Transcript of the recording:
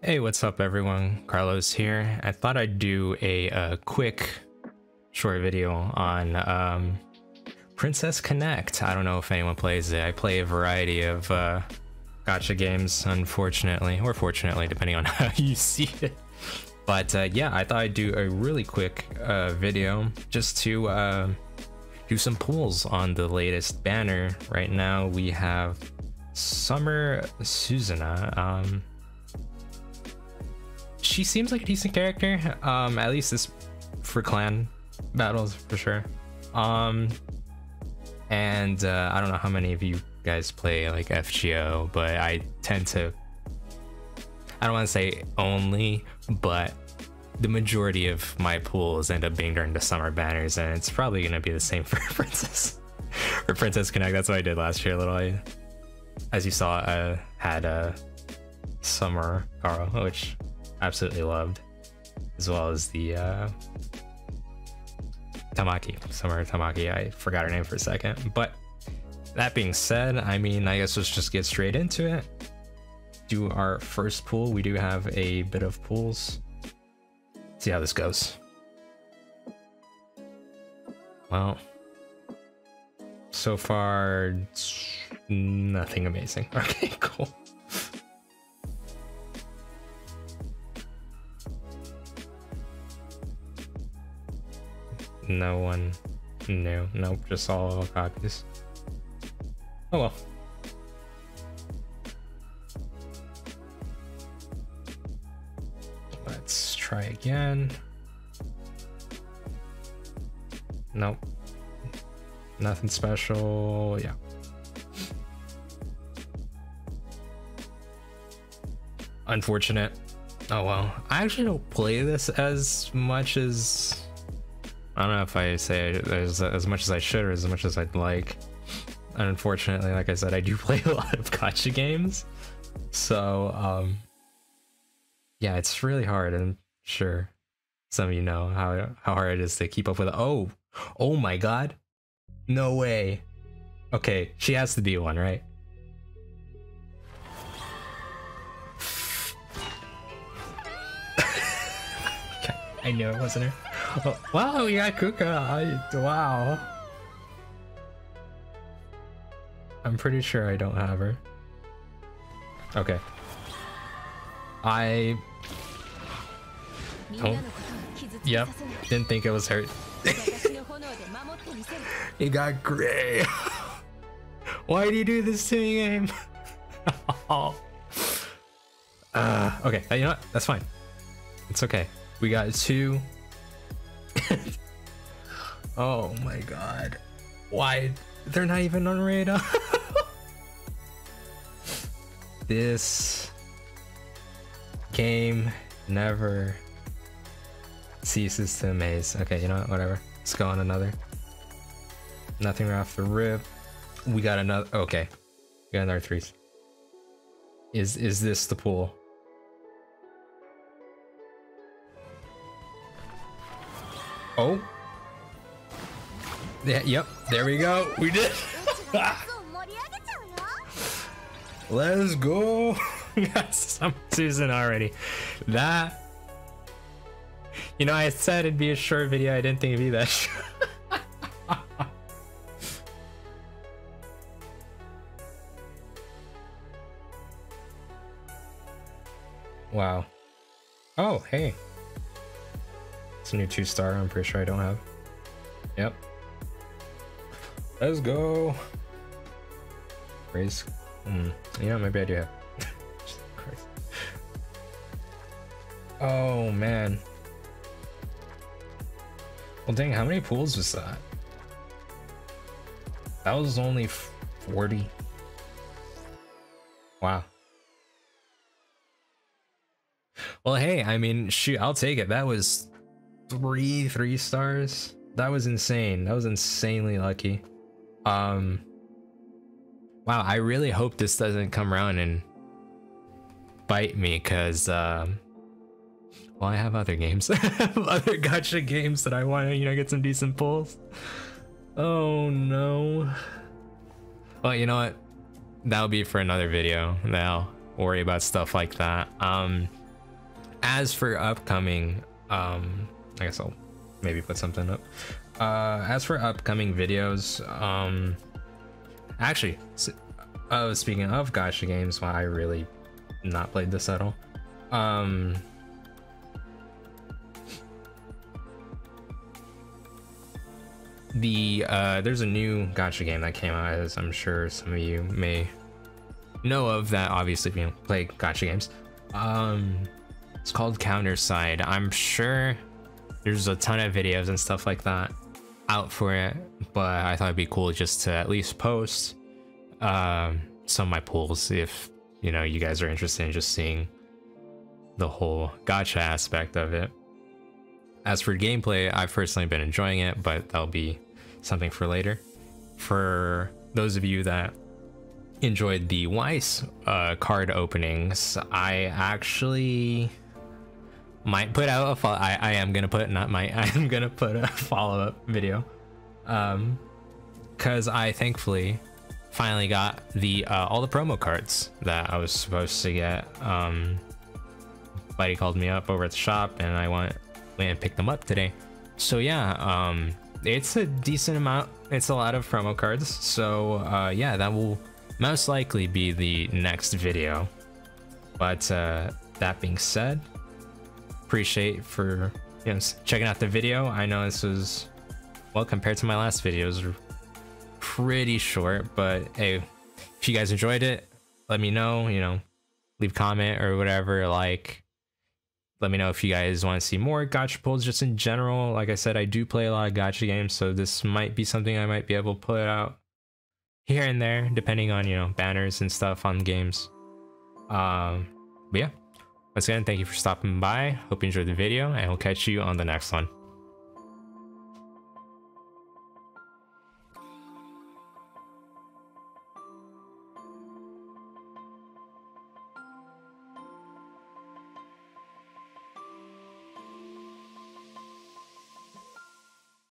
Hey, what's up everyone? Carlos here. I thought I'd do a quick short video on Princess Connect. I don't know if anyone plays it. I play a variety of gacha games, unfortunately, or fortunately, depending on how you see it. But yeah, I thought I'd do a really quick video just to do some pulls on the latest banner. Right now we have Summer Suzuna. She seems like a decent character, at least this for clan battles for sure. I don't know how many of you guys play like FGO, but I tend to, I don't want to say only, but the majority of my pools end up being during the summer banners, and it's probably going to be the same for Princess or Princess Connect. That's what I did last year. Literally, as you saw, I had a Summer Caro, which absolutely loved, as well as the Tamaki, Summer Tamaki. I forgot her name for a second, but that being said, I mean, I guess let's just get straight into it. Do our first pool. We do have a bit of pools. Let's see how this goes. Well, so far, nothing amazing. Okay, cool. No one knew. Nope, just all copies. Oh well. Let's try again. Nope. Nothing special. Yeah. Unfortunate. Oh well. I actually don't play this as much as, I don't know if I say as much as I should or as much as I'd like. Unfortunately, like I said, I do play a lot of gacha games. So, yeah, it's really hard, and sure, some of you know how hard it is to keep up with it. Oh my god. No way. Okay, she has to be one, right? Okay, I knew it wasn't her. Oh, wow, we got Kuka. Wow. I'm pretty sure I don't have her. Okay. I don't. Yep. Didn't think it was her. It got gray. Why do you do this to me, game? Okay. You know what? That's fine. It's okay. We got two. Oh my god. Why? They're not even on radar. This game never ceases to amaze. Okay, you know what? Whatever. Let's go on another. Nothing right off the rip. We got another. Okay. We got another threes. Is this the pool? Oh. Yeah, yep, there we go. We did. Let's go. We got some Susan already. That. You know, I said it'd be a short video. I didn't think it'd be that short. Wow. Oh, hey. It's a new 2-star. I'm pretty sure I don't have. Yep. Let's go. Raise. Yeah, maybe I do have. Oh man. Well, dang. How many pools was that? That was only 40. Wow. Well, hey. I mean, shoot. I'll take it. That was 3 3-stars. That was insane. That was insanely lucky. Wow, I really hope this doesn't come around and bite me, because well, I have other games. I have other gacha games that I want to, you know, get some decent pulls. Oh no. Well, you know what, that'll be for another video. Now worry about stuff like that. As for upcoming, I guess I'll maybe put something up. As for upcoming videos, actually, speaking of gacha games, well, I really not played this at all. There's a new gacha game that came out, as I'm sure some of you may know of, that obviously, you know, play gacha games. It's called Counterside. I'm sure there's a ton of videos and stuff like that out for it, but I thought it'd be cool just to at least post some of my pulls, if you know, you guys are interested in just seeing the whole gacha aspect of it. As for gameplay, I've personally been enjoying it, but that'll be something for later. For those of you that enjoyed the Weiss card openings, I actually might put out a I am gonna put a follow-up video, because I thankfully finally got the all the promo cards that I was supposed to get. Buddy called me up over at the shop, and I went and picked them up today. So yeah, it's a decent amount. It's a lot of promo cards. So yeah, that will most likely be the next video. But that being said, appreciate for checking out the video. I know this was, well, compared to my last videos, pretty short, but hey, if you guys enjoyed it, let me know. You know, leave a comment or whatever. Like, let me know if you guys want to see more gacha pulls just in general. Like I said, I do play a lot of gacha games, so this might be something I might be able to put out here and there, depending on, you know, banners and stuff on games. But yeah, once again, thank you for stopping by. Hope you enjoyed the video, and we'll catch you on the next one.